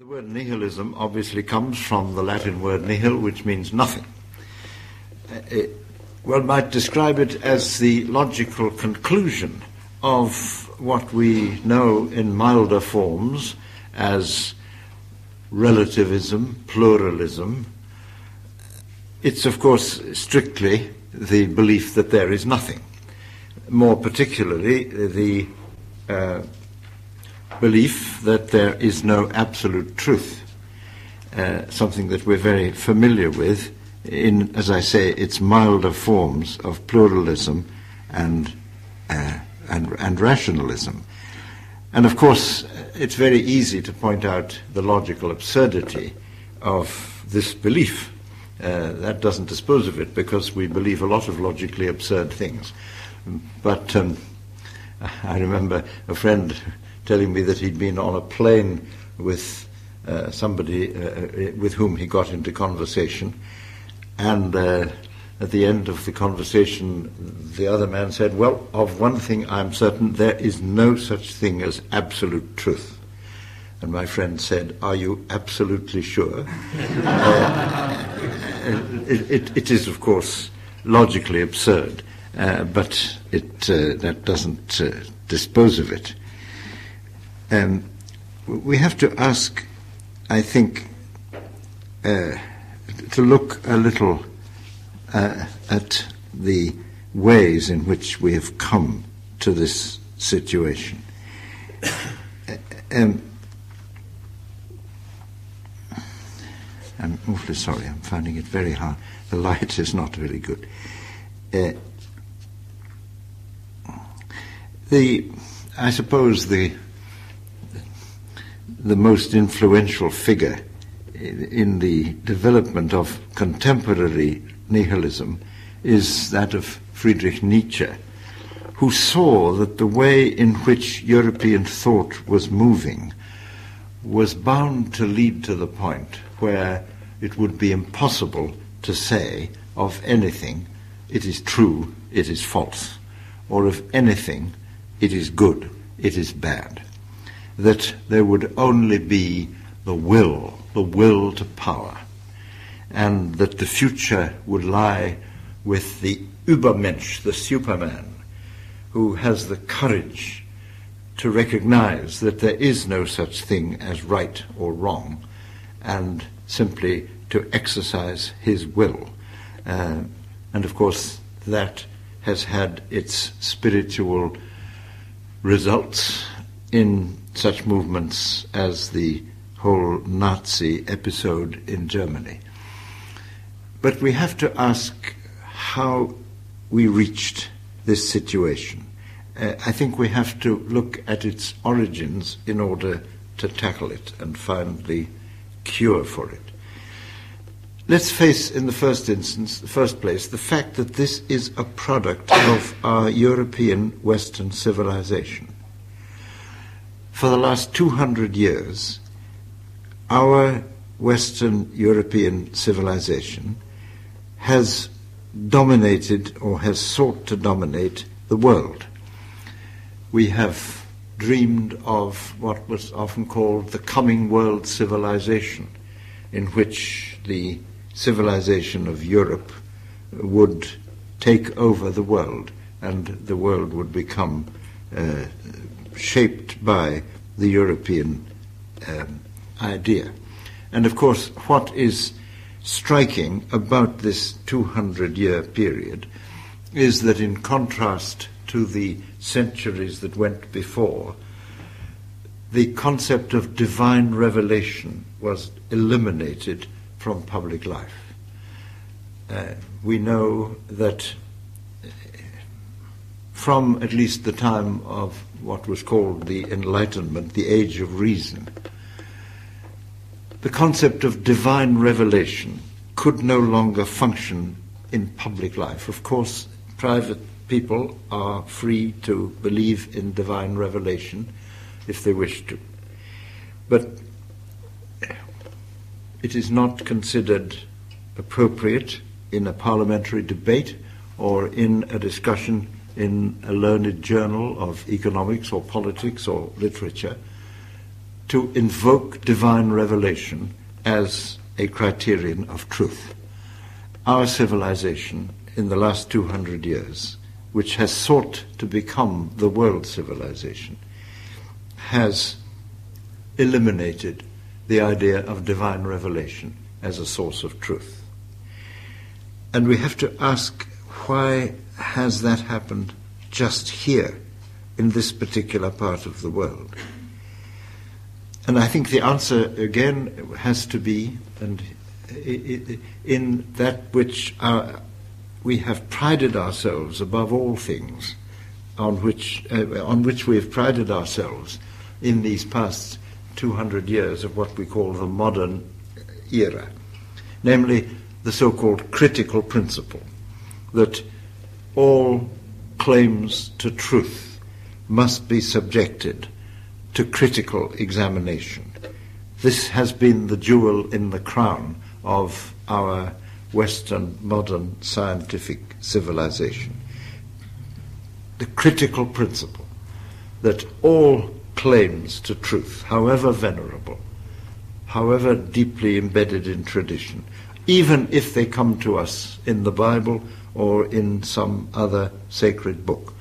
The word nihilism obviously comes from the Latin word nihil, which means nothing. One might describe it as the logical conclusion of what we know in milder forms as relativism, pluralism. It's, of course, strictly the belief that there is nothing. More particularly, the belief that there is no absolute truth, something that we're very familiar with in, as I say, its milder forms of pluralism and rationalism. And of course, it's very easy to point out the logical absurdity of this belief. That doesn't dispose of it, because we believe a lot of logically absurd things. But I remember a friend telling me that he'd been on a plane with somebody with whom he got into conversation, and at the end of the conversation the other man said, "Well, of one thing I'm certain, there is no such thing as absolute truth." And my friend said, "Are you absolutely sure?" It is, of course, logically absurd, but that doesn't dispose of it. We have to ask, I think, to look a little at the ways in which we have come to this situation. I'm awfully sorry, I'm finding it very hard. The light is not really good. I suppose the most influential figure in the development of contemporary nihilism is that of Friedrich Nietzsche, who saw that the way in which European thought was moving was bound to lead to the point where it would be impossible to say of anything, "It is true, it is false," or of anything, "It is good, it is bad." That there would only be the will to power, and that the future would lie with the Übermensch, the superman, who has the courage to recognize that there is no such thing as right or wrong, and simply to exercise his will. And of course, that has had its spiritual results in such movements as the whole Nazi episode in Germany. But we have to ask how we reached this situation. I think we have to look at its origins in order to tackle it and find the cure for it. Let's face, in the first instance, the first place, the fact that this is a product of our European Western civilization. For the last 200 years, our Western European civilization has dominated, or has sought to dominate, the world. We have dreamed of what was often called the coming world civilization, in which the civilization of Europe would take over the world, and the world would become shaped by the European idea. And of course, what is striking about this 200-year period is that, in contrast to the centuries that went before, the concept of divine revelation was eliminated from public life. We know that from at least the time of what was called the Enlightenment, the Age of Reason, the concept of divine revelation could no longer function in public life. Of course, private people are free to believe in divine revelation if they wish to. But it is not considered appropriate in a parliamentary debate or in a discussion in a learned journal of economics or politics or literature to invoke divine revelation as a criterion of truth. Our civilization in the last 200 years, which has sought to become the world civilization, has eliminated the idea of divine revelation as a source of truth. And we have to ask, why has that happened just here, in this particular part of the world? And I think the answer, again, has to be in that which we have prided ourselves above all things, on which we have prided ourselves in these past 200 years of what we call the modern era, namely the so-called critical principle that all claims to truth must be subjected to critical examination. This has been the jewel in the crown of our Western modern scientific civilization. The critical principle that all claims to truth, however venerable, however deeply embedded in tradition, even if they come to us in the Bible or in some other sacred book,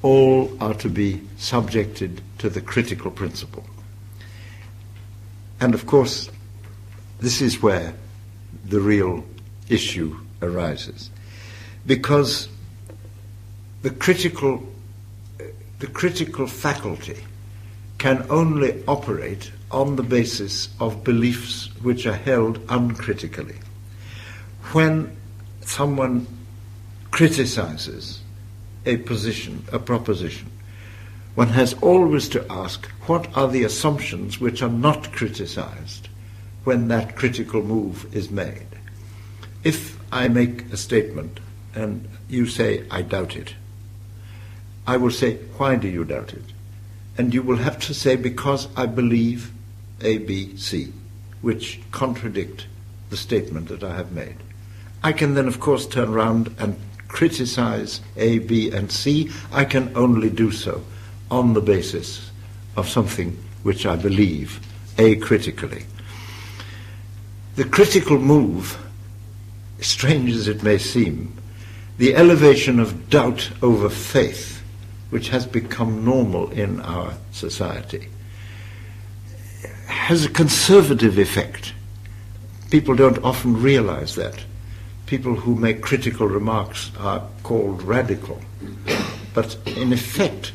all are to be subjected to the critical principle. And of course, this is where the real issue arises, because the critical faculty can only operate on the basis of beliefs which are held uncritically. When someone criticizes a position, a proposition, one has always to ask, what are the assumptions which are not criticized when that critical move is made? If I make a statement and you say, I doubt it, I will say, why do you doubt it? And you will have to say, because I believe A, B, C, which contradict the statement that I have made. I can then, of course, turn around and criticize A, B, and C. I can only do so on the basis of something which I believe acritically. The critical move, strange as it may seem, the elevation of doubt over faith, which has become normal in our society, has a conservative effect. People don't often realize that. People who make critical remarks are called radical. But in effect,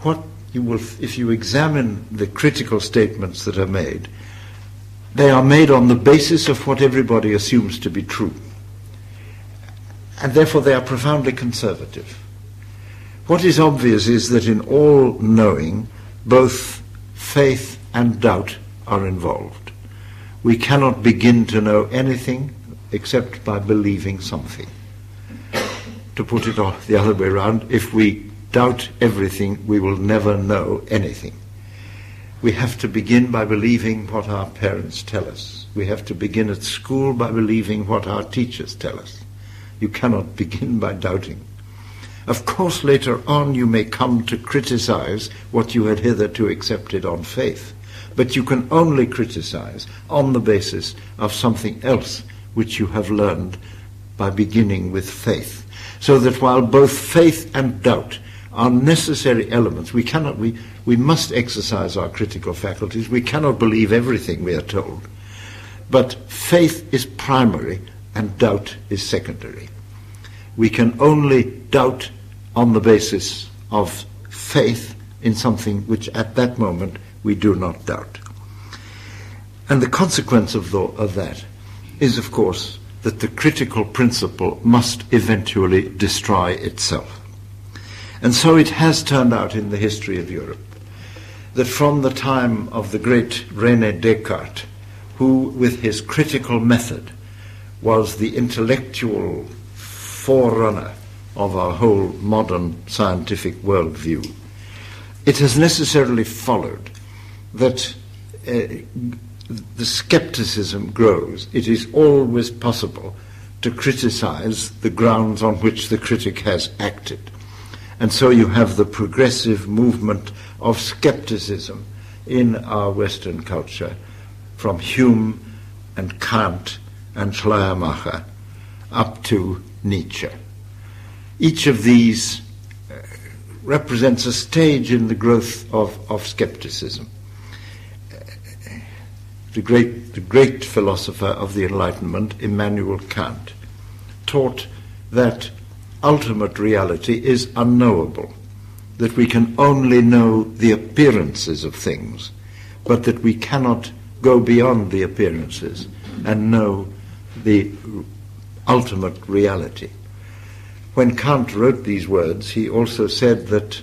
what you will, if you examine the critical statements that are made, they are made on the basis of what everybody assumes to be true. And therefore they are profoundly conservative. What is obvious is that in all knowing, both faith and doubt are involved. We cannot begin to know anything except by believing something. To put it off the other way around, if we doubt everything, we will never know anything. We have to begin by believing what our parents tell us. We have to begin at school by believing what our teachers tell us. You cannot begin by doubting. Of course, later on you may come to criticize what you had hitherto accepted on faith, but you can only criticize on the basis of something else which you have learned by beginning with faith. So that while both faith and doubt are necessary elements, we must exercise our critical faculties. We cannot believe everything we are told. But faith is primary and doubt is secondary. We can only doubt on the basis of faith in something which at that moment we do not doubt. And the consequence of that is, of course, that the critical principle must eventually destroy itself. And so it has turned out in the history of Europe that from the time of the great René Descartes, who with his critical method was the intellectual forerunner of our whole modern scientific worldview, it has necessarily followed that the skepticism grows. It is always possible to criticize the grounds on which the critic has acted. And so you have the progressive movement of skepticism in our Western culture, from Hume and Kant and Schleiermacher up to Nietzsche. Each of these represents a stage in the growth of skepticism. The great philosopher of the Enlightenment, Immanuel Kant, taught that ultimate reality is unknowable, that we can only know the appearances of things, but that we cannot go beyond the appearances and know the ultimate reality. When Kant wrote these words, he also said that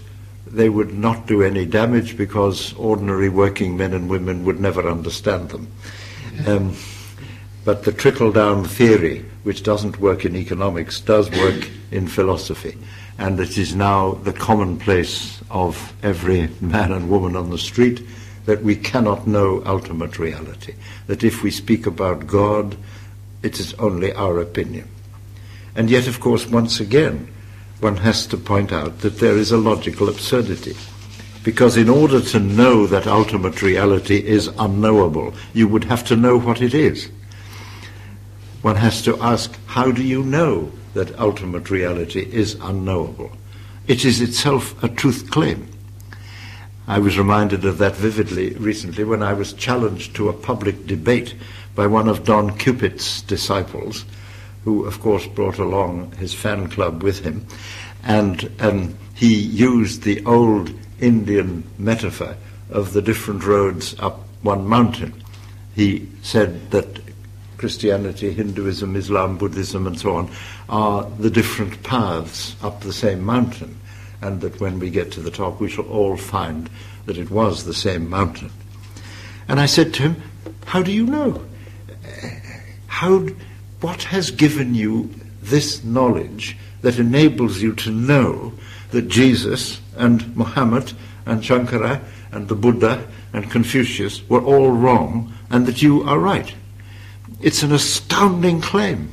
they would not do any damage because ordinary working men and women would never understand them. But the trickle-down theory, which doesn't work in economics, does work in philosophy, and it is now the commonplace of every man and woman on the street that we cannot know ultimate reality, that if we speak about God, it is only our opinion. And yet, of course, once again, one has to point out that there is a logical absurdity, because in order to know that ultimate reality is unknowable, you would have to know what it is. One has to ask, how do you know that ultimate reality is unknowable? It is itself a truth claim. I was reminded of that vividly recently when I was challenged to a public debate by one of Don Cupid's disciples, who of course brought along his fan club with him, and he used the old Indian metaphor of the different roads up one mountain. He said that Christianity, Hinduism, Islam, Buddhism, and so on are the different paths up the same mountain, and that when we get to the top we shall all find that it was the same mountain. And I said to him, how do you know? What has given you this knowledge that enables you to know that Jesus and Muhammad and Shankara and the Buddha and Confucius were all wrong and that you are right? It's an astounding claim,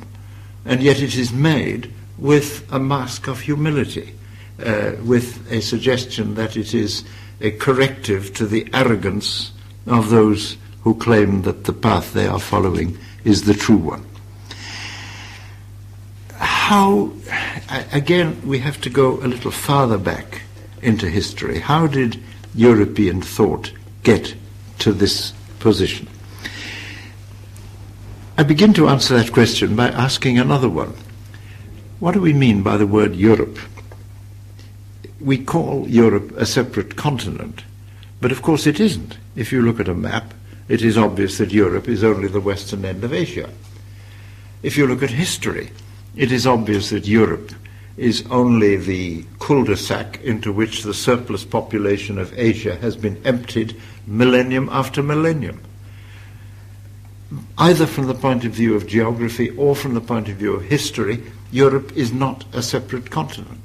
and yet it is made with a mask of humility, with a suggestion that it is a corrective to the arrogance of those who claim that the path they are following is the true one. How, again, we have to go a little farther back into history. How did European thought get to this position? I begin to answer that question by asking another one. What do we mean by the word Europe? We call Europe a separate continent, but of course it isn't. If you look at a map, it is obvious that Europe is only the western end of Asia. If you look at history, it is obvious that Europe is only the cul-de-sac into which the surplus population of Asia has been emptied millennium after millennium. Either from the point of view of geography or from the point of view of history, Europe is not a separate continent.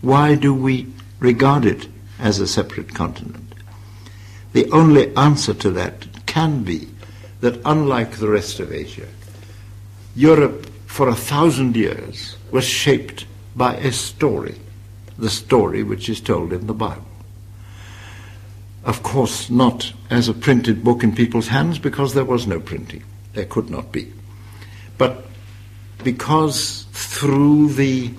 Why do we regard it as a separate continent? The only answer to that can be that, unlike the rest of Asia, Europe for 1,000 years was shaped by a story, the story which is told in the Bible. Of course not as a printed book in people's hands, because there was no printing. There could not be. But because through the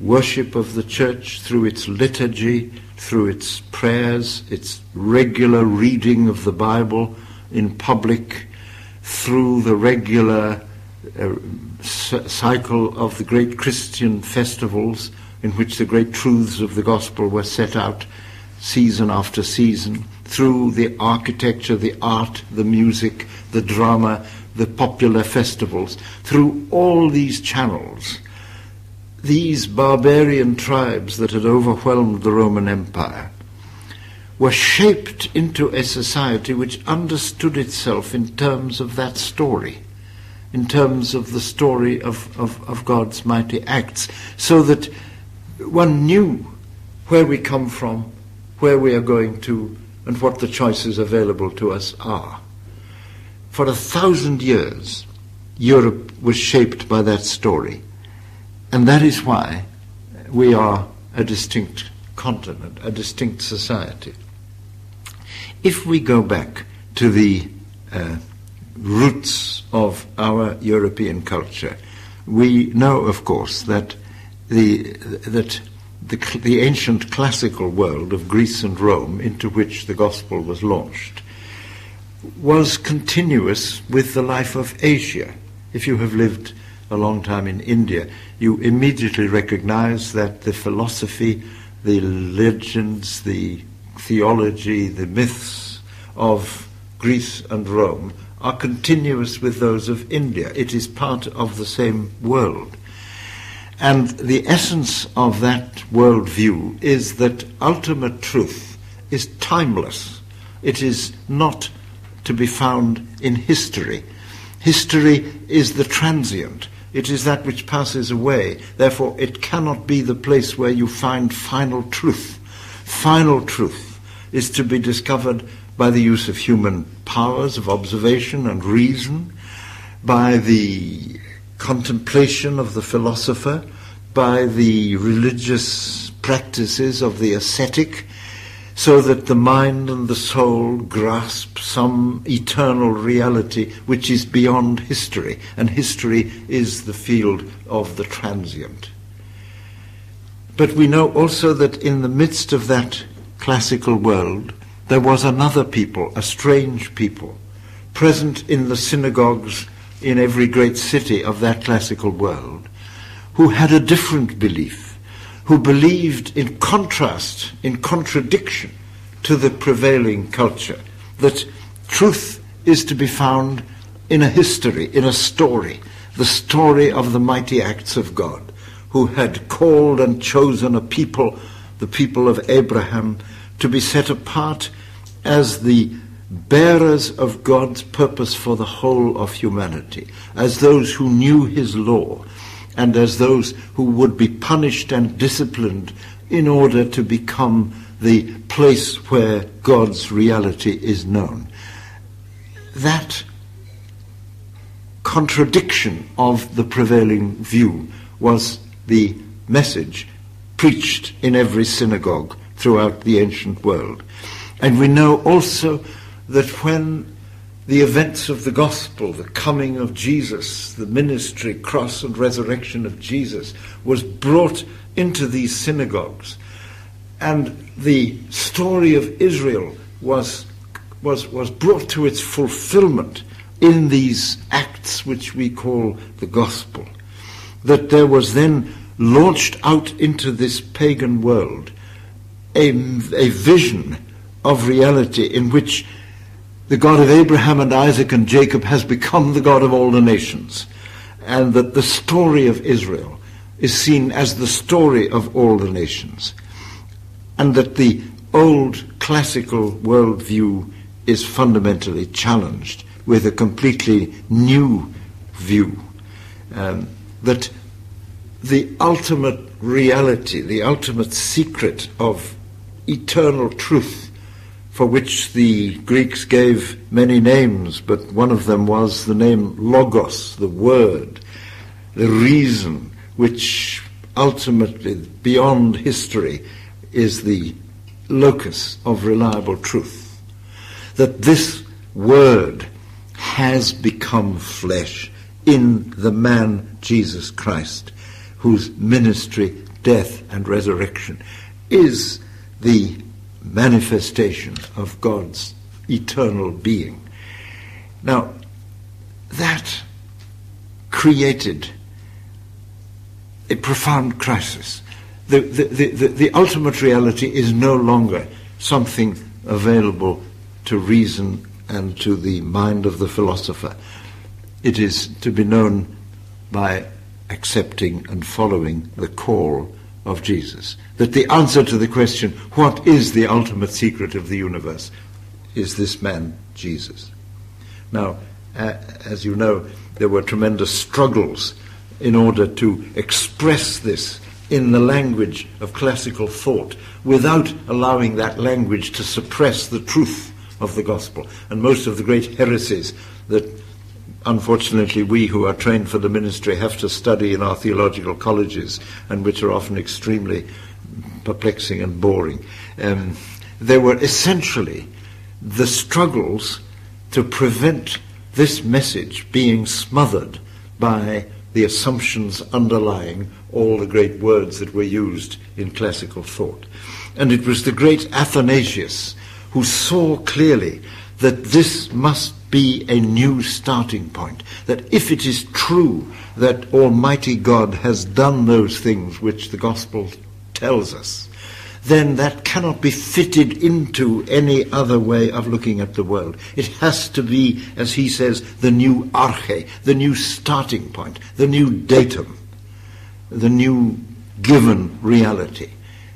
worship of the church, through its liturgy, through its prayers, its regular reading of the Bible in public, through the regular cycle of the great Christian festivals in which the great truths of the gospel were set out season after season, through the architecture, the art, the music, the drama, the popular festivals, through all these channels, these barbarian tribes that had overwhelmed the Roman Empire were shaped into a society which understood itself in terms of that story, in terms of the story of God's mighty acts, so that one knew where we come from, where we are going to, and what the choices available to us are. For 1,000 years, Europe was shaped by that story, and that is why we are a distinct continent, a distinct society. If we go back to the roots of our European culture, we know, of course, that the ancient classical world of Greece and Rome, into which the gospel was launched, was continuous with the life of Asia. If you have lived a long time in India, you immediately recognize that the philosophy, the legends, the theology, the myths of Greece and Rome are continuous with those of India. It is part of the same world. And the essence of that worldview is that ultimate truth is timeless. It is not to be found in history. History is the transient. It is that which passes away. Therefore, it cannot be the place where you find final truth. Final truth is to be discovered by the use of human powers of observation and reason, by the contemplation of the philosopher, by the religious practices of the ascetic, so that the mind and the soul grasp some eternal reality which is beyond history, and history is the field of the transient. But we know also that in the midst of that classical world, there was another people, a strange people, present in the synagogues in every great city of that classical world, who had a different belief, who believed in contrast, in contradiction to the prevailing culture, that truth is to be found in a history, in a story, the story of the mighty acts of God, who had called and chosen a people, the people of Abraham, to be set apart as the bearers of God's purpose for the whole of humanity, as those who knew his law, and as those who would be punished and disciplined in order to become the place where God's reality is known. That contradiction of the prevailing view was the message preached in every synagogue throughout the ancient world. And we know also that when the events of the gospel, the coming of Jesus, the ministry, cross and resurrection of Jesus, was brought into these synagogues, and the story of Israel was brought to its fulfillment in these acts which we call the gospel, that there was then launched out into this pagan world a vision of reality in which the God of Abraham and Isaac and Jacob has become the God of all the nations, and that the story of Israel is seen as the story of all the nations, and that the old classical worldview is fundamentally challenged with a completely new view, that the ultimate reality, the ultimate secret of eternal truth, for which the Greeks gave many names, but one of them was the name Logos, the word, the reason, which ultimately, beyond history, is the locus of reliable truth. That this word has become flesh in the man Jesus Christ, whose ministry, death, and resurrection is the manifestation of God's eternal being. Now, that created a profound crisis. The ultimate reality is no longer something available to reason and to the mind of the philosopher. It is to be known by accepting and following the call of Jesus, that the answer to the question, what is the ultimate secret of the universe, is this man, Jesus. Now, as you know, there were tremendous struggles in order to express this in the language of classical thought without allowing that language to suppress the truth of the gospel. And most of the great heresies that unfortunately we who are trained for the ministry have to study in our theological colleges, and which are often extremely perplexing and boring, they were essentially the struggles to prevent this message being smothered by the assumptions underlying all the great words that were used in classical thought. And it was the great Athanasius who saw clearly that this must be a new starting point, that if it is true that Almighty God has done those things which the Gospel tells us, then that cannot be fitted into any other way of looking at the world. It has to be, as he says, the new arche, the new starting point, the new datum, the new given reality.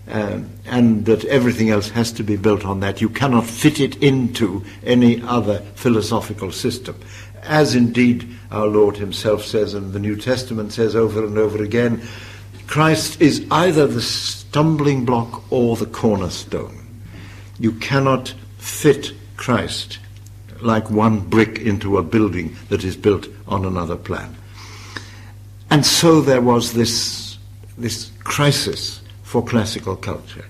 And that everything else has to be built on that. You cannot fit it into any other philosophical system. As indeed our Lord himself says, and the New Testament says over and over again, Christ is either the stumbling block or the cornerstone. You cannot fit Christ like one brick into a building that is built on another plan. And so there was this crisis for classical culture.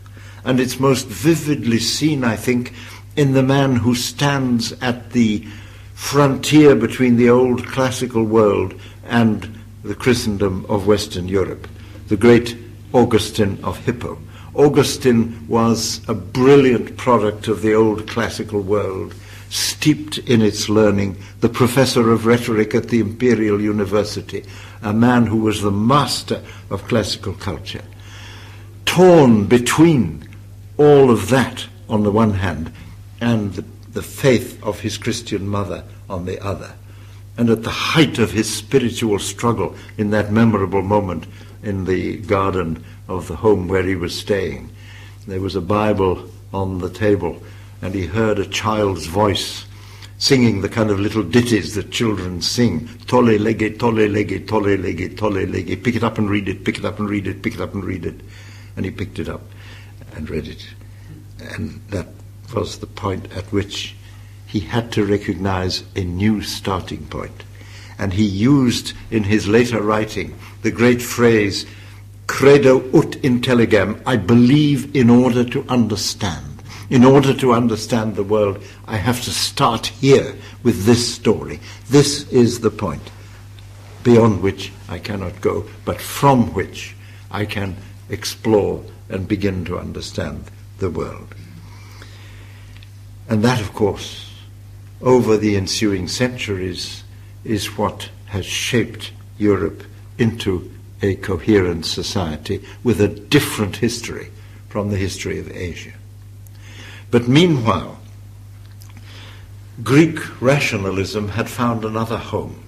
And it's most vividly seen, I think, in the man who stands at the frontier between the old classical world and the Christendom of Western Europe, the great Augustine of Hippo. Augustine was a brilliant product of the old classical world, steeped in its learning, the professor of rhetoric at the Imperial University, a man who was the master of classical culture. Torn between all of that on the one hand and the faith of his Christian mother on the other. And at the height of his spiritual struggle in that memorable moment in the garden of the home where he was staying, there was a Bible on the table and he heard a child's voice singing the kind of little ditties that children sing. Tole lege, tole lege, tole lege, tole lege. Pick it up and read it, pick it up and read it, pick it up and read it. And he picked it up and read it. And that was the point at which he had to recognize a new starting point. And he used in his later writing the great phrase, credo ut intelligam, I believe in order to understand. In order to understand the world, I have to start here with this story. This is the point beyond which I cannot go, but from which I can explore and begin to understand the world. And that, of course, over the ensuing centuries, is what has shaped Europe into a coherent society with a different history from the history of Asia. But meanwhile, Greek rationalism had found another home.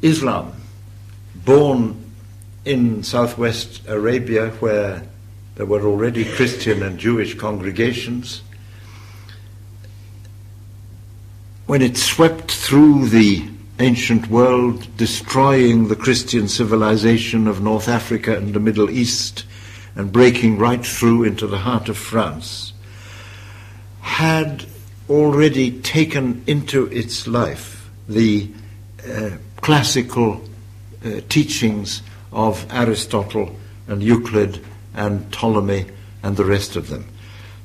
Islam, born in southwest Arabia, where there were already Christian and Jewish congregations, when it swept through the ancient world, destroying the Christian civilization of North Africa and the Middle East, and breaking right through into the heart of France, had already taken into its life the classical teachings of Aristotle and Euclid and Ptolemy and the rest of them.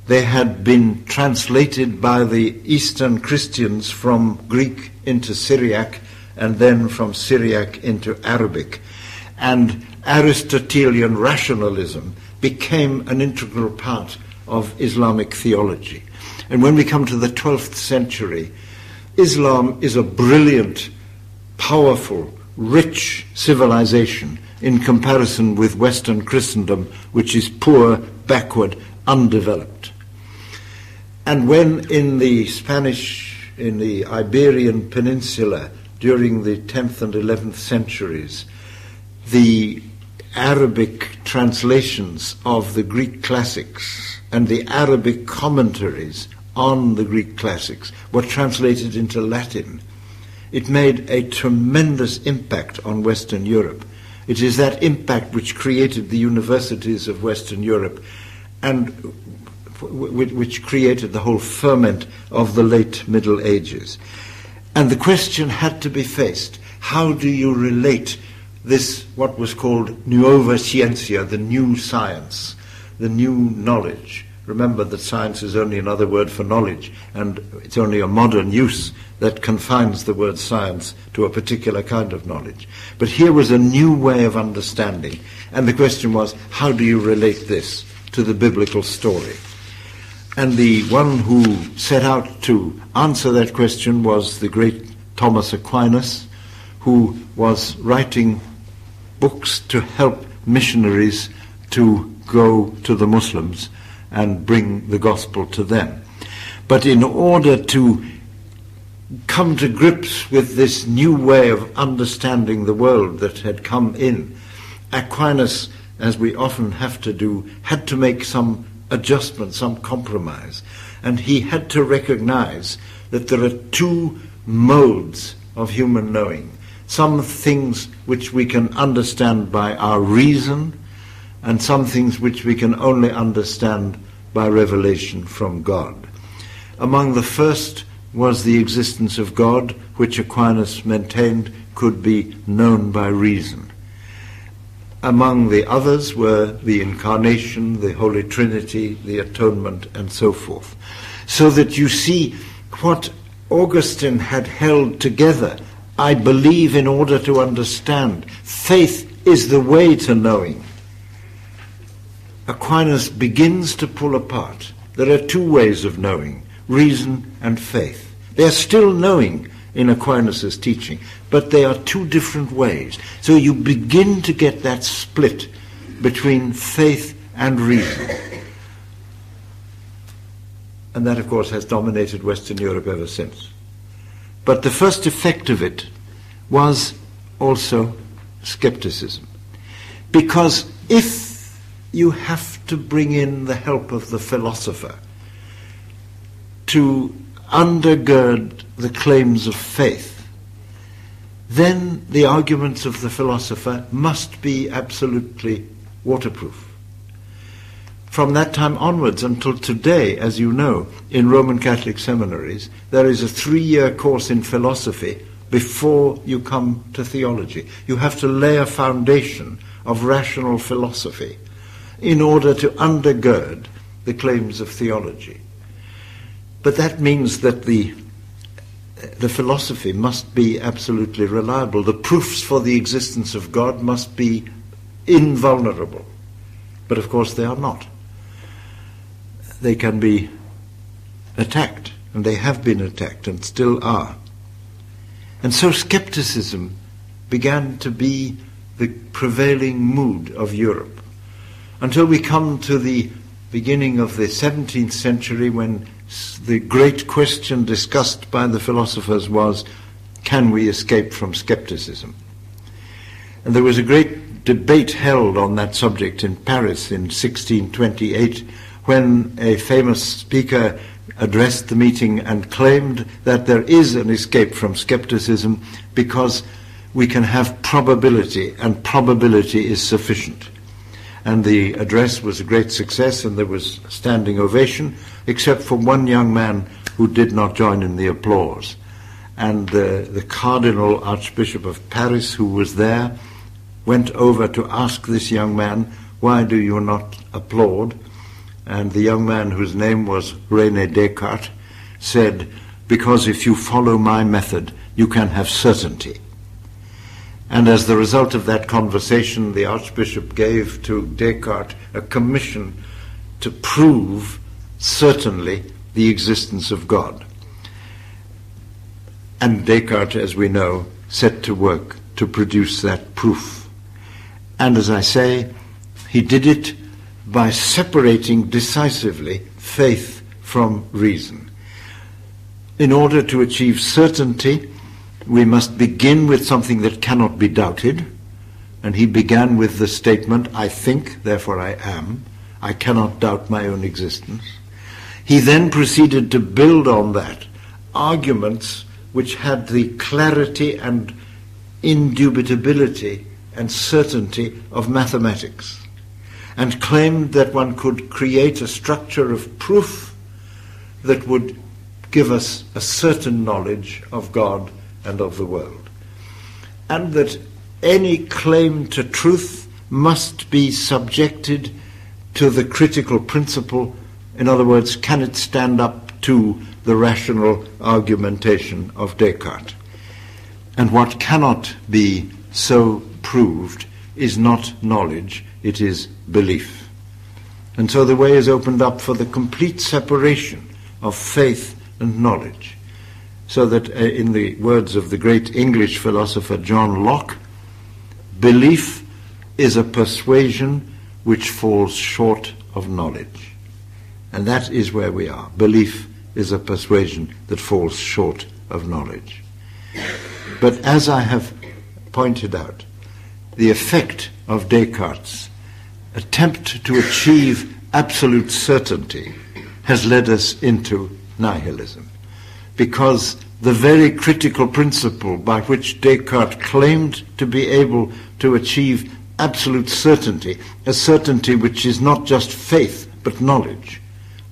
They had been translated by the Eastern Christians from Greek into Syriac and then from Syriac into Arabic. And Aristotelian rationalism became an integral part of Islamic theology. And when we come to the 12th century, Islam is a brilliant, powerful, rich civilization in comparison with Western Christendom, which is poor, backward, undeveloped. And when in the Iberian Peninsula, during the 10th and 11th centuries, the Arabic translations of the Greek classics and the Arabic commentaries on the Greek classics were translated into Latin, it made a tremendous impact on Western Europe. It is that impact which created the universities of Western Europe and which created the whole ferment of the late Middle Ages. And the question had to be faced, how do you relate this, what was called nuova scienza, the new science, the new knowledge, Remember that science is only another word for knowledge, and it's only a modern use that confines the word science to a particular kind of knowledge. But here was a new way of understanding, and the question was, how do you relate this to the biblical story? And the one who set out to answer that question was the great Thomas Aquinas, who was writing books to help missionaries to go to the Muslims and bring the gospel to them. But in order to come to grips with this new way of understanding the world that had come in, Aquinas, as we often have to do, had to make some adjustment, some compromise. And he had to recognize that there are two modes of human knowing. Some things which we can understand by our reason, and some things which we can only understand by revelation from God. Among the first was the existence of God, which Aquinas maintained could be known by reason. Among the others were the Incarnation, the Holy Trinity, the Atonement, and so forth. So that you see what Augustine had held together, I believe in order to understand. Faith is the way to knowing. Aquinas begins to pull apart. There are two ways of knowing, reason and faith. They are still knowing in Aquinas' teaching, but they are two different ways. So you begin to get that split between faith and reason. And that, of course, has dominated Western Europe ever since. But the first effect of it was also skepticism. Because if you have to bring in the help of the philosopher to undergird the claims of faith, then the arguments of the philosopher must be absolutely waterproof. From that time onwards until today, as you know, in Roman Catholic seminaries, there is a 3-year course in philosophy before you come to theology. You have to lay a foundation of rational philosophy in order to undergird the claims of theology. But that means that the philosophy must be absolutely reliable. The proofs for the existence of God must be invulnerable. But of course they are not. They can be attacked, and they have been attacked and still are. And so skepticism began to be the prevailing mood of Europe, until we come to the beginning of the 17th century, when the great question discussed by the philosophers was, can we escape from skepticism? And there was a great debate held on that subject in Paris in 1628, when a famous speaker addressed the meeting and claimed that there is an escape from skepticism because we can have probability, and probability is sufficient. And the address was a great success, and there was a standing ovation, except for one young man who did not join in the applause. And the Cardinal Archbishop of Paris, who was there, went over to ask this young man, why do you not applaud? And the young man, whose name was René Descartes, said, because if you follow my method, you can have certainty. And as the result of that conversation, the Archbishop gave to Descartes a commission to prove certainly the existence of God. And Descartes, as we know, set to work to produce that proof. And as I say, he did it by separating decisively faith from reason. In order to achieve certainty, we must begin with something that cannot be doubted. And he began with the statement, I think, therefore I am. I cannot doubt my own existence. He then proceeded to build on that arguments which had the clarity and indubitability and certainty of mathematics, and claimed that one could create a structure of proof that would give us a certain knowledge of God and of the world, and that any claim to truth must be subjected to the critical principle In other words, can it stand up to the rational argumentation of Descartes? And what cannot be so proved is not knowledge, it is belief. And so the way is opened up for the complete separation of faith and knowledge. So that, in the words of the great English philosopher John Locke, belief is a persuasion which falls short of knowledge. And that is where we are. Belief is a persuasion that falls short of knowledge. But as I have pointed out, the effect of Descartes' attempt to achieve absolute certainty has led us into nihilism, because the very critical principle by which Descartes claimed to be able to achieve absolute certainty, a certainty which is not just faith but knowledge,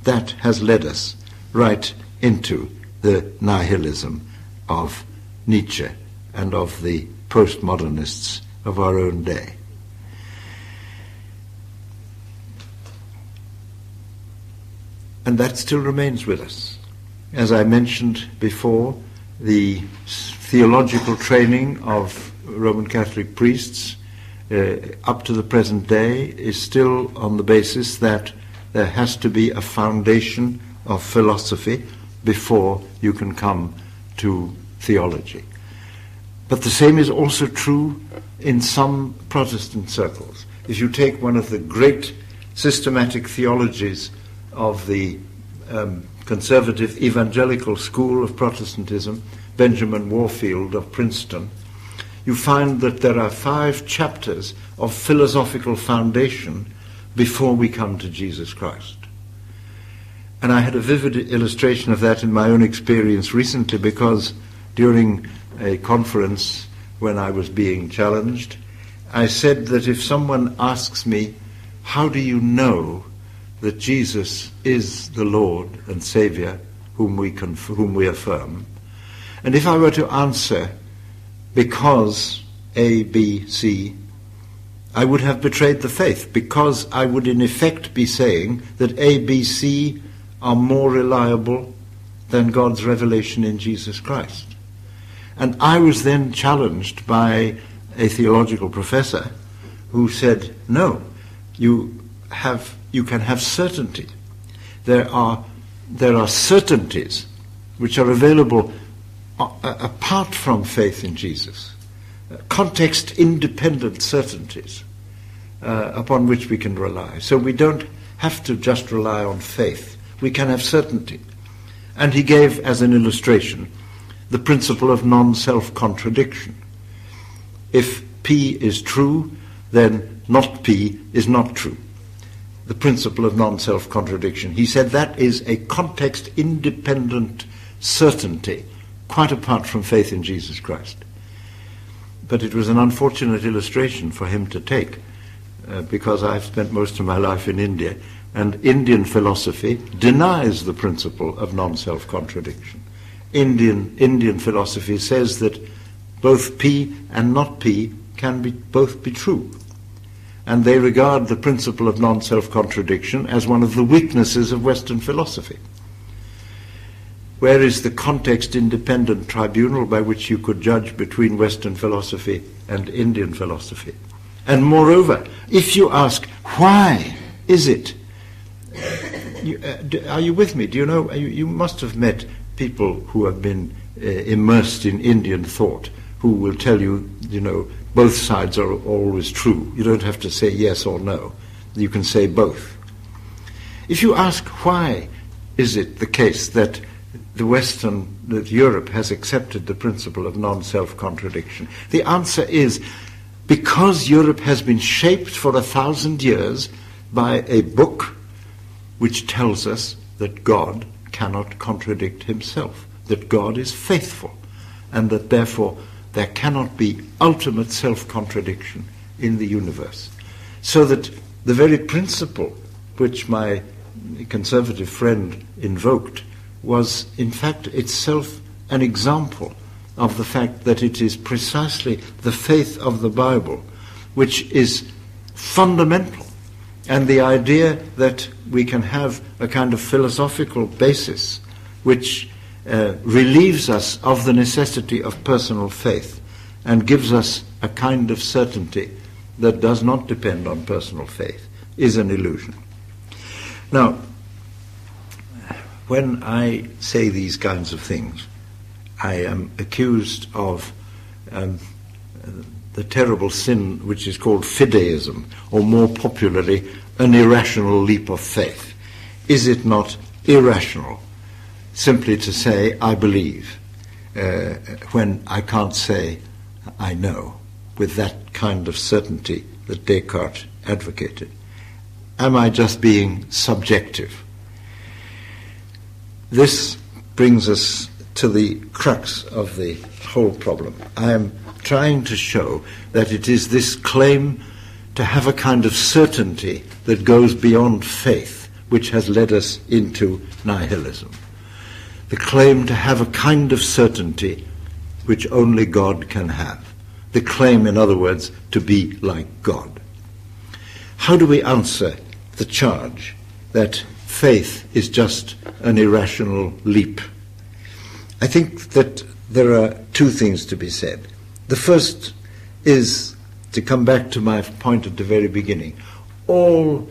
that has led us right into the nihilism of Nietzsche and of the postmodernists of our own day. And that still remains with us. As I mentioned before, the theological training of Roman Catholic priests up to the present day is still on the basis that there has to be a foundation of philosophy before you can come to theology. But the same is also true in some Protestant circles. If you take one of the great systematic theologies of the conservative evangelical school of Protestantism, Benjamin Warfield of Princeton, you find that there are 5 chapters of philosophical foundation before we come to Jesus Christ. And I had a vivid illustration of that in my own experience recently, because during a conference when I was being challenged, I said that if someone asks me, how do you know that Jesus is the Lord and Savior whom we affirm? And if I were to answer, because A, B, C, I would have betrayed the faith, because I would in effect be saying that A, B, C are more reliable than God's revelation in Jesus Christ. And I was then challenged by a theological professor who said, no, you can have certainty. There are certainties which are available apart from faith in Jesus, context-independent certainties upon which we can rely. So we don't have to just rely on faith. We can have certainty. And he gave as an illustration the principle of non-self-contradiction. If P is true, then not P is not true. The principle of non-self-contradiction. He said that is a context-independent certainty, quite apart from faith in Jesus Christ. But it was an unfortunate illustration for him to take, because I've spent most of my life in India, and Indian philosophy denies the principle of non-self-contradiction. Indian philosophy says that both P and not P can both be true. And they regard the principle of non-self-contradiction as one of the weaknesses of Western philosophy. Where is the context-independent tribunal by which you could judge between Western philosophy and Indian philosophy? And moreover, if you ask, why is it? Are you with me? Do you know, you must have met people who have been immersed in Indian thought, who will tell you, you know, both sides are always true. You don't have to say yes or no. You can say both. If you ask why is it the case that Europe has accepted the principle of non-self-contradiction, the answer is because Europe has been shaped for 1,000 years by a book which tells us that God cannot contradict himself, that God is faithful, and that therefore there cannot be ultimate self-contradiction in the universe. So that the very principle which my conservative friend invoked was in fact itself an example of the fact that it is precisely the faith of the Bible which is fundamental And the idea that we can have a kind of philosophical basis which relieves us of the necessity of personal faith and gives us a kind of certainty that does not depend on personal faith is an illusion. Now, when I say these kinds of things, I am accused of the terrible sin which is called fideism, or more popularly, an irrational leap of faith. Is it not irrational simply to say, I believe, when I can't say, I know, with that kind of certainty that Descartes advocated? Am I just being subjective? This brings us to the crux of the whole problem. I am trying to show that it is this claim to have a kind of certainty that goes beyond faith which has led us into nihilism. The claim to have a kind of certainty which only God can have. The claim, in other words, to be like God. How do we answer the charge that faith is just an irrational leap? I think that there are two things to be said. The first is, to come back to my point at the very beginning, all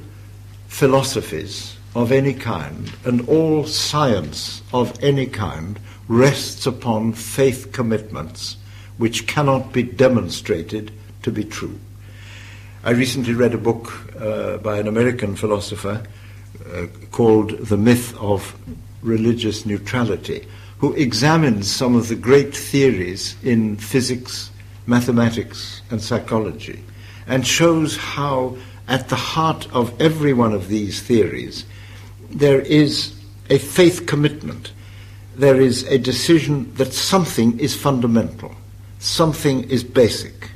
philosophies of any kind and all science of any kind rests upon faith commitments which cannot be demonstrated to be true. I recently read a book by an American philosopher called The Myth of Religious Neutrality, who examines some of the great theories in physics, mathematics, and psychology, and shows how at the heart of every one of these theories there is a faith commitment. There is a decision that something is fundamental, something is basic,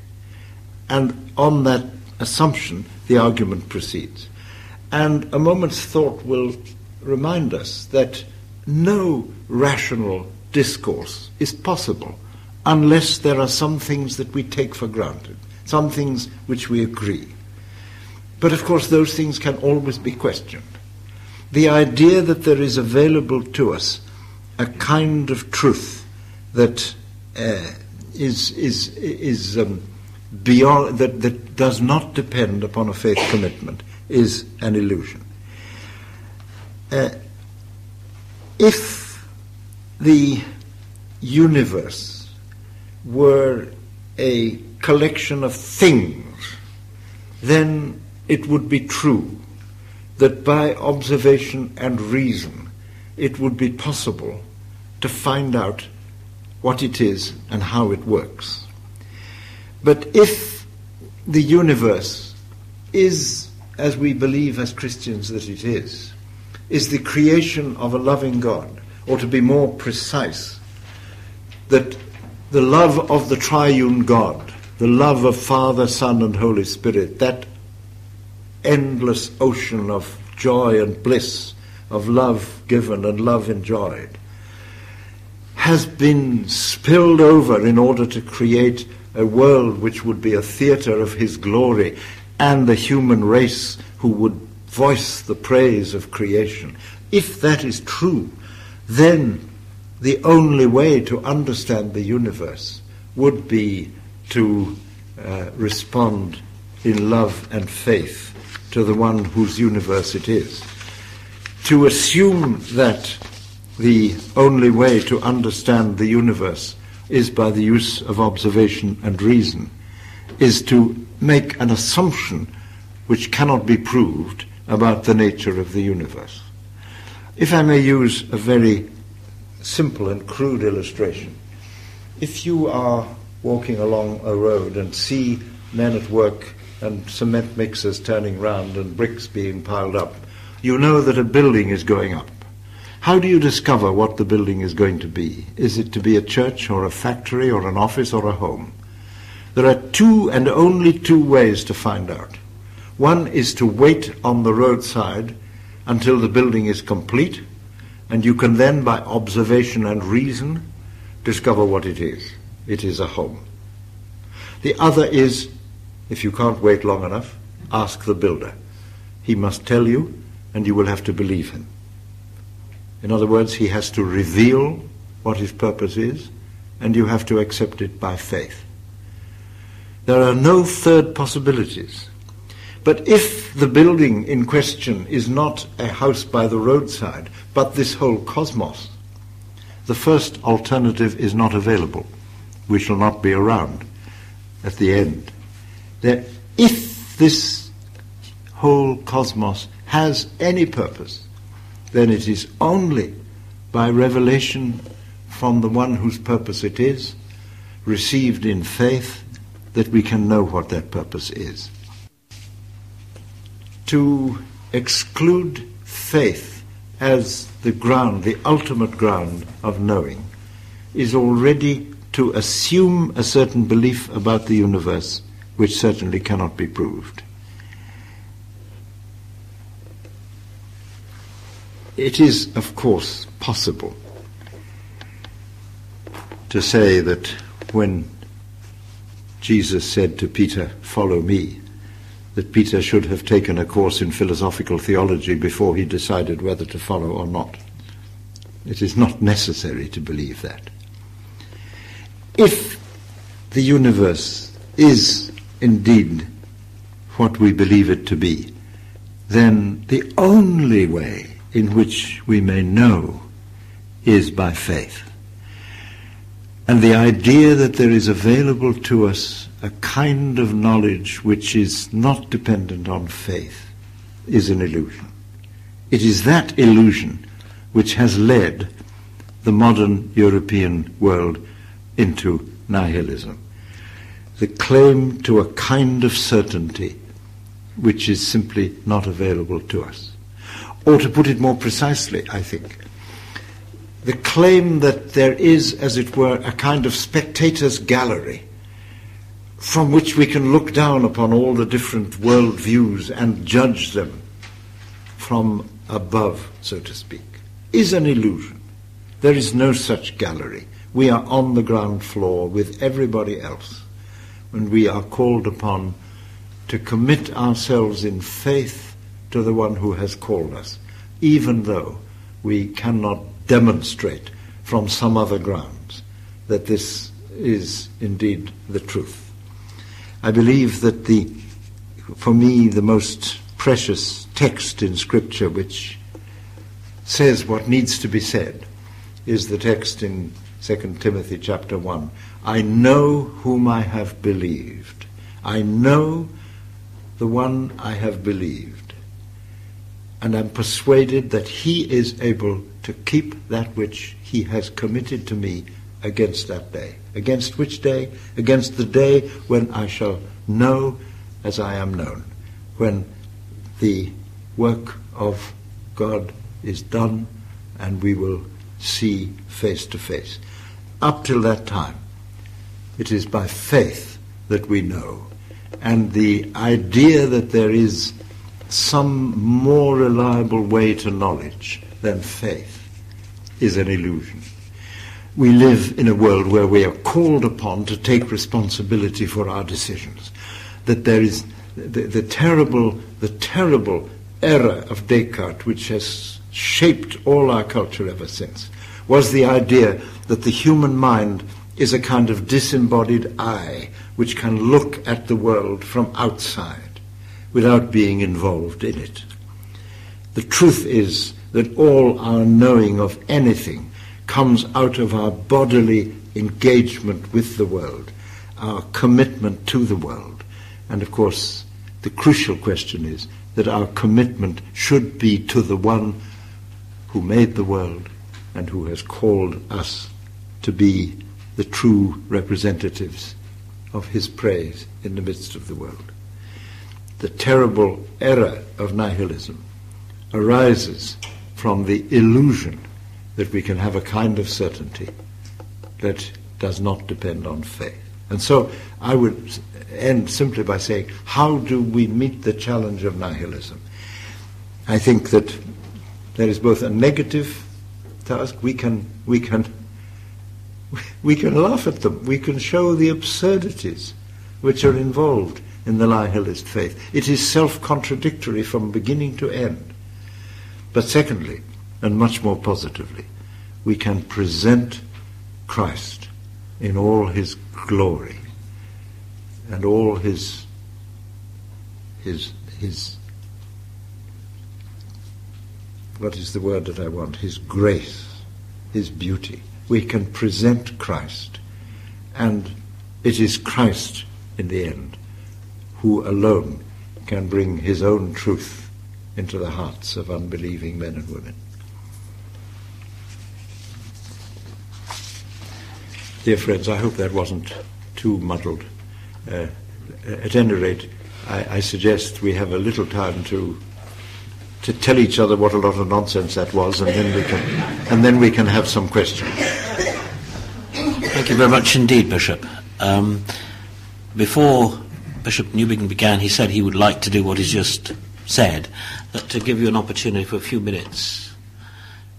and on that assumption the argument proceeds. And a moment's thought will remind us that no rational discourse is possible unless there are some things that we take for granted, some things which we agree. But of course those things can always be questioned. The idea that there is available to us a kind of truth that beyond that does not depend upon a faith commitment is an illusion. If the universe were a collection of things, then it would be true that by observation and reason it would be possible to find out what it is and how it works. But if the universe is, as we believe as Christians that it is the creation of a loving God, or to be more precise, that the love of the triune God, the love of Father, Son, and Holy Spirit, that endless ocean of joy and bliss, of love given and love enjoyed, has been spilled over in order to create a world which would be a theater of His glory, and the human race who would voice the praise of creation. If that is true, then the only way to understand the universe would be to respond in love and faith to the one whose universe it is. To assume that the only way to understand the universe is by the use of observation and reason is to make an assumption which cannot be proved about the nature of the universe. If I may use a very simple and crude illustration, if you are walking along a road and see men at work and cement mixers turning round and bricks being piled up, you know that a building is going up. How do you discover what the building is going to be? Is it to be a church or a factory or an office or a home? There are two and only two ways to find out. One is to wait on the roadside until the building is complete, and you can then, by observation and reason, discover what it is. It is a home. The other is, if you can't wait long enough, ask the builder. he must tell you, and you will have to believe him. In other words, he has to reveal what his purpose is, and you have to accept it by faith. There are no third possibilities. But if the building in question is not a house by the roadside, but this whole cosmos, the first alternative is not available. We shall not be around at the end. That if this whole cosmos has any purpose, then it is only by revelation from the one whose purpose it is, received in faith, that we can know what that purpose is. To exclude faith as the ground, the ultimate ground of knowing, is already to assume a certain belief about the universe which certainly cannot be proved. It is, of course, possible to say that when Jesus said to Peter, "Follow me," that Peter should have taken a course in philosophical theology before he decided whether to follow or not. It is not necessary to believe that. If the universe is indeed what we believe it to be, then the only way in which we may know is by faith. And the idea that there is available to us a kind of knowledge which is not dependent on faith is an illusion. It is that illusion which has led the modern European world into nihilism. The claim to a kind of certainty which is simply not available to us. Or to put it more precisely, I think, the claim that there is, as it were, a kind of spectator's gallery from which we can look down upon all the different world views and judge them from above, so to speak, is an illusion. There is no such gallery. We are on the ground floor with everybody else, and we are called upon to commit ourselves in faith to the one who has called us, even though we cannot demonstrate from some other grounds that this is indeed the truth. I believe that for me, the most precious text in Scripture which says what needs to be said is the text in 2 Timothy chapter 1. I know whom I have believed. I know the one I have believed. And I'm persuaded that he is able to keep that which he has committed to me against that day. Against which day? Against the day when I shall know as I am known, when the work of God is done and we will see face to face. Up till that time, it is by faith that we know. And the idea that there is some more reliable way to knowledge than faith is an illusion. We live in a world where we are called upon to take responsibility for our decisions. That there is the terrible error of Descartes, which has shaped all our culture ever since, was the idea that the human mind is a kind of disembodied eye which can look at the world from outside without being involved in it. The truth is that all our knowing of anything comes out of our bodily engagement with the world, our commitment to the world. And of course, the crucial question is that our commitment should be to the one who made the world and who has called us to be the true representatives of his praise in the midst of the world. The terrible error of nihilism arises from the illusion that we can have a kind of certainty that does not depend on faith. And so I would end simply by saying, how do we meet the challenge of nihilism? I think that there is both a negative task. We can laugh at them. We can show the absurdities which are involved in the nihilist faith. It is self-contradictory from beginning to end. But secondly, and much more positively, we can present Christ in all his glory and all his what is the word that I want? His grace, his beauty. We can present Christ, and it is Christ in the end who alone can bring his own truth into the hearts of unbelieving men and women. Dear friends, I hope that wasn't too muddled. At any rate, I suggest we have a little time to tell each other what a lot of nonsense that was, and then we can have some questions. Thank you very much indeed, Bishop. Before Bishop Newbigin began, he said he would like to do what he's just said, but to give you an opportunity for a few minutes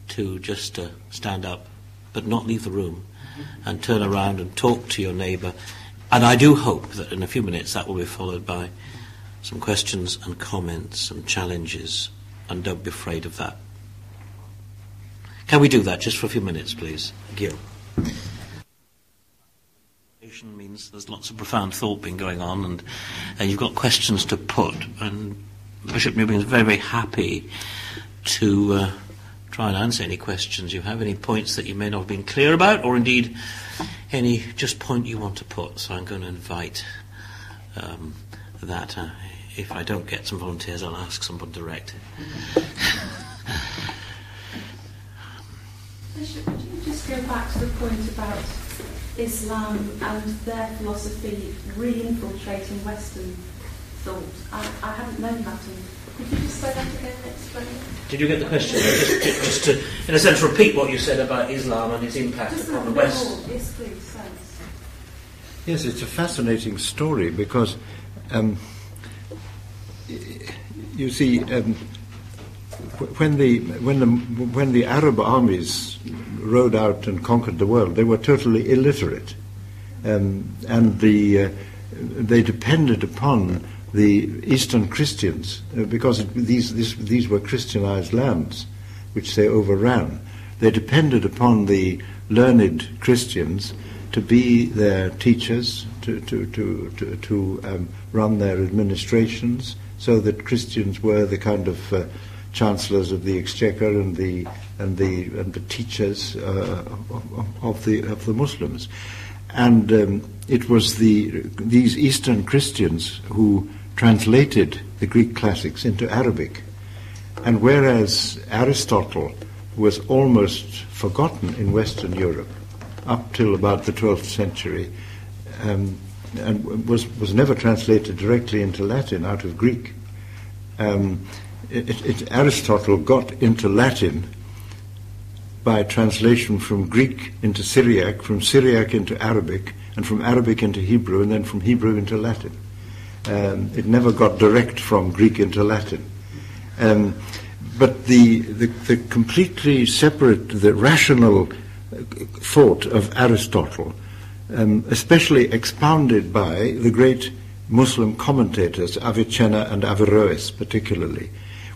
to just stand up, but not leave the room, and turn around and talk to your neighbour. And I do hope that in a few minutes that will be followed by some questions and comments and challenges. And don't be afraid of that. Can we do that just for a few minutes, please? Thank you. Means there's lots of profound thought been going on, and you've got questions to put. And Bishop Newbigin is very, very happy to try and answer any questions you have, any points that you may not have been clear about, or indeed any just point you want to put. So I'm going to invite that. If I don't get some volunteers, I'll ask someone direct. Bishop, would you just go back to the point about Islam and their philosophy re-infiltrating Western thought? I haven't known that. Could you just say that again and explain? Did you get the question? just to, in a sense, repeat what you said about Islam and its impact upon the West. Yes, it's a fascinating story because you see, when the Arab armies rode out and conquered the world, they were totally illiterate, and they depended upon the Eastern Christians because these were Christianized lands, which they overran. They depended upon the learned Christians to be their teachers, to run their administrations, so that Christians were the kind of chancellors of the exchequer and the teachers of the Muslims. And it was these Eastern Christians who translated the Greek classics into Arabic. And whereas Aristotle was almost forgotten in Western Europe up till about the 12th century, and was never translated directly into Latin out of Greek, Aristotle got into Latin by translation from Greek into Syriac, from Syriac into Arabic, and from Arabic into Hebrew, and then from Hebrew into Latin. It never got direct from Greek into Latin. But the completely separate, the rational thought of Aristotle, especially expounded by the great Muslim commentators, Avicenna and Averroes particularly,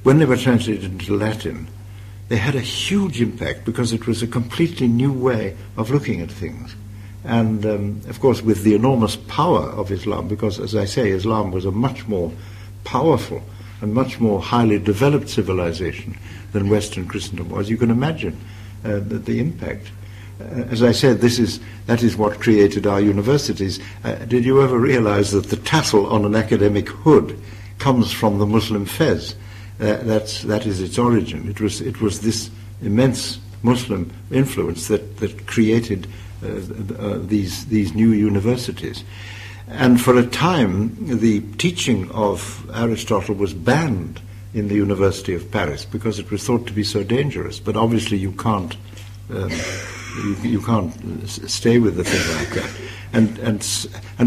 when they were translated into Latin, they had a huge impact because it was a completely new way of looking at things. And, of course, with the enormous power of Islam, because, as I say, Islam was a much more powerful and much more highly developed civilization than Western Christendom was. You can imagine the impact. As I said, that is what created our universities. Did you ever realize that the tassel on an academic hood comes from the Muslim fez? That is its origin. It was this immense Muslim influence that created these new universities. And for a time, the teaching of Aristotle was banned in the University of Paris because it was thought to be so dangerous. But obviously, you can't stay with a thing like that. And